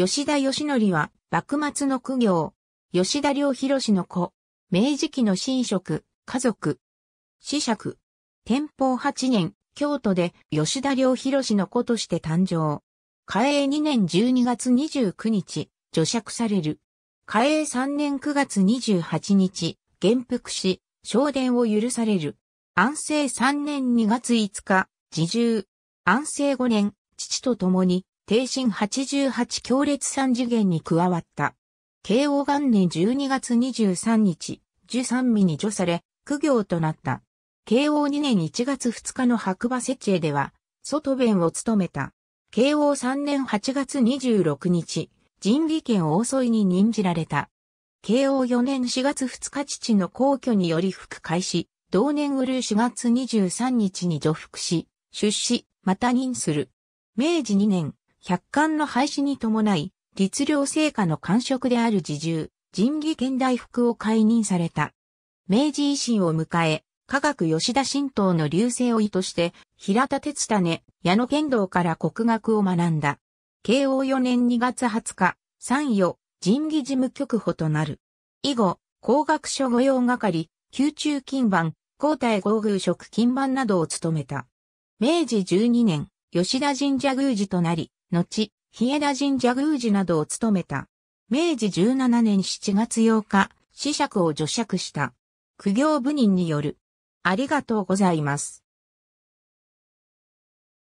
吉田義則は、幕末の公卿、吉田良広の子、明治期の神職、家族、子爵。天保8年、京都で吉田良広の子として誕生。嘉永2年12月29日、除爵される。嘉永3年9月28日、元服し、昇殿を許される。安政3年2月5日、侍従。安政5年、父と共に、定身88強烈三次元に加わった。慶応元年12月23日、従三位に除され、公卿となった。慶応2年1月2日の白馬節会では、外弁を務めた。慶応3年8月26日、神技権大添に任じられた。慶応4年4月2日父の薨去により服改し、同年うるう4月23日に除服し、出仕、また任する。明治2年、百官の廃止に伴い、律令制下の官職である侍従、神技権大服を解任された。明治維新を迎え、科学吉田神道の隆盛を意図して、平田鉄胤、矢野賢道から国学を学んだ。慶応4年2月20日、参与、神技事務局補となる。以後、工学所御用係、宮中勤番、交代合宮職勤番などを務めた。明治12年、吉田神社宮司となり、後、日枝神社宮司などを務めた。明治17年7月8日、子爵を除爵した。公卿部任による。ありがとうございます。